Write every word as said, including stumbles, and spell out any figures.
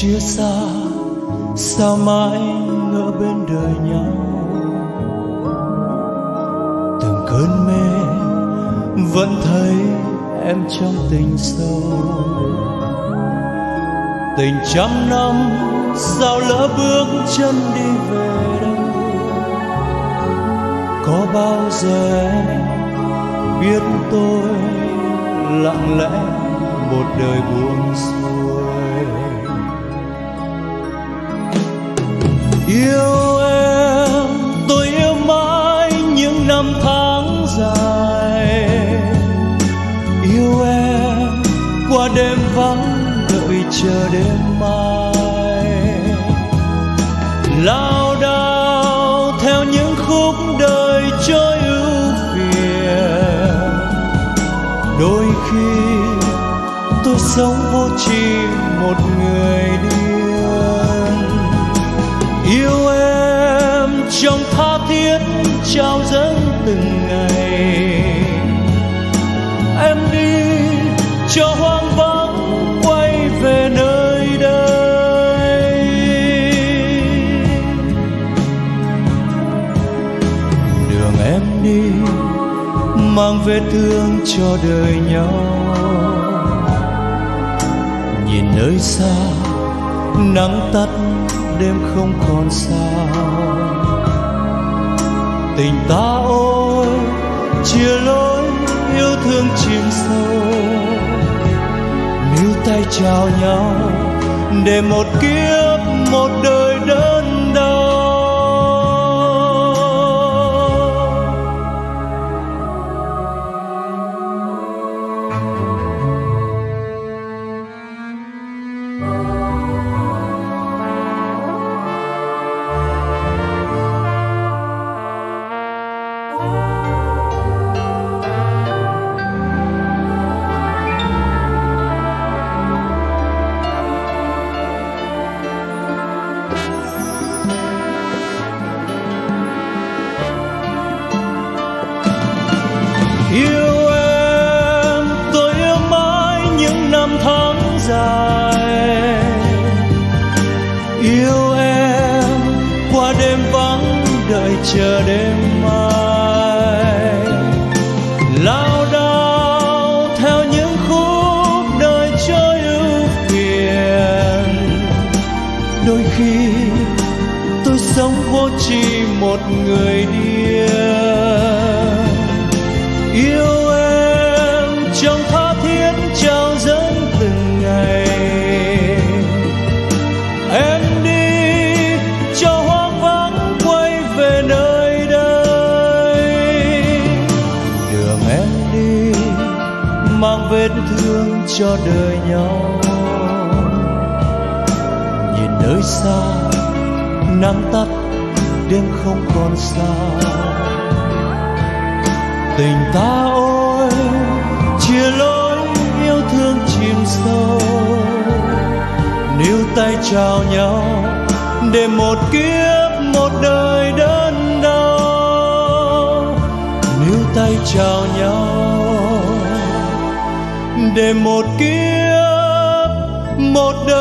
chia xa, sao mãi ngỡ bên đời nhau. Từng cơn mê vẫn thấy em trong tình sâu, tình trăm năm sao lỡ bước chân đi về đâu. Có bao giờ em biết tôi lặng lẽ một đời buông xuôi. Yêu em tôi yêu mãi những năm tháng dài, yêu em qua đêm vắng đợi chờ đêm mai. Lao đao theo những khúc đời trôi ưu phiền, đôi khi tôi sống vô tri một người điên. Yêu em trong tha thiết trao dâng từng ngày, em đi cho hoang vắng quay về nơi đây. Đường em đi mang vết thương cho đời nhau, nhìn nơi xa nắng tắt đêm không còn sao. Tình ta ôi chia lối yêu thương chìm sâu, níu tay chào nhau để một kiếp một đời đơn chờ đêm mai. Lao đao theo những khúc đời trôi ưu phiền, đôi khi tôi sống vô tri một người điên. Yêu em trong tha thiết trao dâng từng ngày, em mang vết thương cho đời nhau. Nhìn nơi xa nắng tắt đêm không còn xa. Tình ta ôi chia lối yêu thương chìm sâu, níu tay chào nhau để một kiếp một đời đớn đau. Níu tay chào nhau để một kiếp một đời.